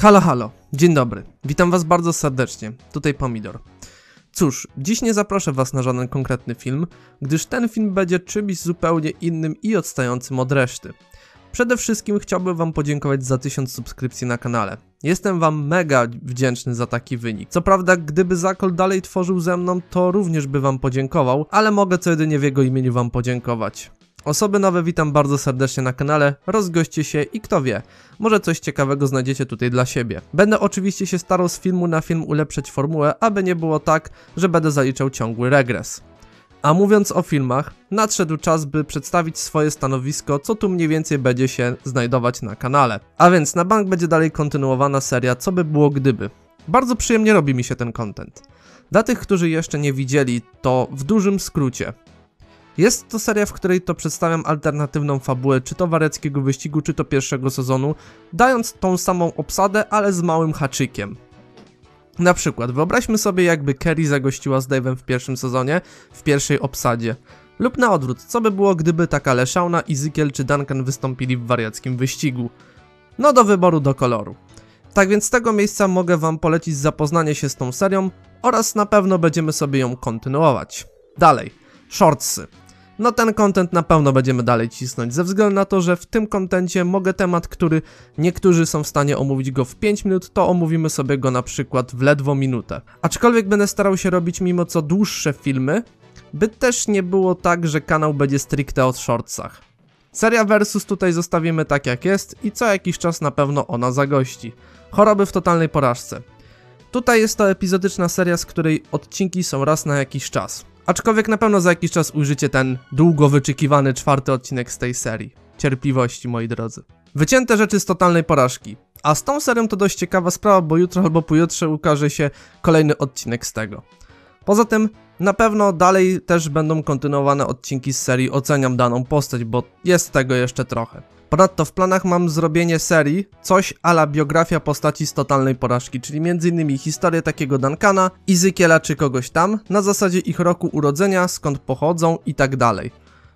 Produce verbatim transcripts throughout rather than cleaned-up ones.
Halo, halo, dzień dobry, witam was bardzo serdecznie, tutaj Pomidor. Cóż, dziś nie zaproszę was na żaden konkretny film, gdyż ten film będzie czymś zupełnie innym i odstającym od reszty. Przede wszystkim chciałbym wam podziękować za tysiąc subskrypcji na kanale. Jestem wam mega wdzięczny za taki wynik. Co prawda, gdyby Zakol dalej tworzył ze mną, to również by wam podziękował, ale mogę co jedynie w jego imieniu wam podziękować. Osoby nowe witam bardzo serdecznie na kanale, rozgoście się i kto wie, może coś ciekawego znajdziecie tutaj dla siebie. Będę oczywiście się starał z filmu na film ulepszać formułę, aby nie było tak, że będę zaliczał ciągły regres. A mówiąc o filmach, nadszedł czas, by przedstawić swoje stanowisko, co tu mniej więcej będzie się znajdować na kanale. A więc na bank będzie dalej kontynuowana seria Co by było gdyby. Bardzo przyjemnie robi mi się ten content. Dla tych, którzy jeszcze nie widzieli, to w dużym skrócie. Jest to seria, w której to przedstawiam alternatywną fabułę czy to wareckiego wyścigu, czy to pierwszego sezonu, dając tą samą obsadę, ale z małym haczykiem. Na przykład wyobraźmy sobie, jakby Kerry zagościła z Dave'em w pierwszym sezonie, w pierwszej obsadzie. Lub na odwrót, co by było, gdyby taka Leshauna, Ezekiel czy Duncan wystąpili w wariackim wyścigu. No do wyboru, do koloru. Tak więc z tego miejsca mogę wam polecić zapoznanie się z tą serią oraz na pewno będziemy sobie ją kontynuować. Dalej, shortsy. No ten content na pewno będziemy dalej cisnąć, ze względu na to, że w tym kontencie mogę temat, który niektórzy są w stanie omówić go w pięć minut, to omówimy sobie go na przykład w ledwo minutę. Aczkolwiek będę starał się robić mimo co dłuższe filmy, by też nie było tak, że kanał będzie stricte o shortsach. Seria versus tutaj zostawimy tak jak jest i co jakiś czas na pewno ona zagości. Choroby w totalnej porażce. Tutaj jest to epizodyczna seria, z której odcinki są raz na jakiś czas. Aczkolwiek na pewno za jakiś czas ujrzycie ten długo wyczekiwany czwarty odcinek z tej serii. Cierpliwości, moi drodzy. Wycięte rzeczy z totalnej porażki. A z tą serią to dość ciekawa sprawa, bo jutro albo pojutrze ukaże się kolejny odcinek z tego. Poza tym na pewno dalej też będą kontynuowane odcinki z serii Oceniam daną postać, bo jest tego jeszcze trochę. Ponadto w planach mam zrobienie serii coś a la biografia postaci z totalnej porażki, czyli między innymi historię takiego Duncana, Ezekiela czy kogoś tam, na zasadzie ich roku urodzenia, skąd pochodzą i tak dalej.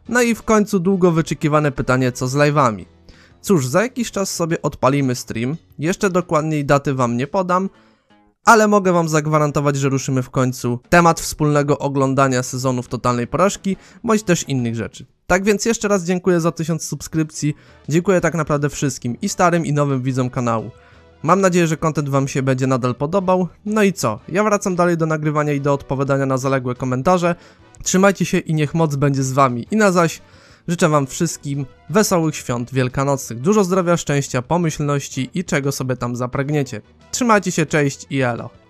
No i w końcu długo wyczekiwane pytanie, co z live'ami. Cóż, za jakiś czas sobie odpalimy stream, jeszcze dokładniej daty wam nie podam, ale mogę wam zagwarantować, że ruszymy w końcu temat wspólnego oglądania sezonów totalnej porażki, bądź też innych rzeczy. Tak więc jeszcze raz dziękuję za tysiąc subskrypcji, dziękuję tak naprawdę wszystkim, i starym i nowym widzom kanału. Mam nadzieję, że content wam się będzie nadal podobał. No i co, ja wracam dalej do nagrywania i do odpowiadania na zaległe komentarze. Trzymajcie się i niech moc będzie z wami. I na zaś życzę wam wszystkim wesołych świąt wielkanocnych, dużo zdrowia, szczęścia, pomyślności i czego sobie tam zapragniecie. Trzymajcie się, cześć i elo.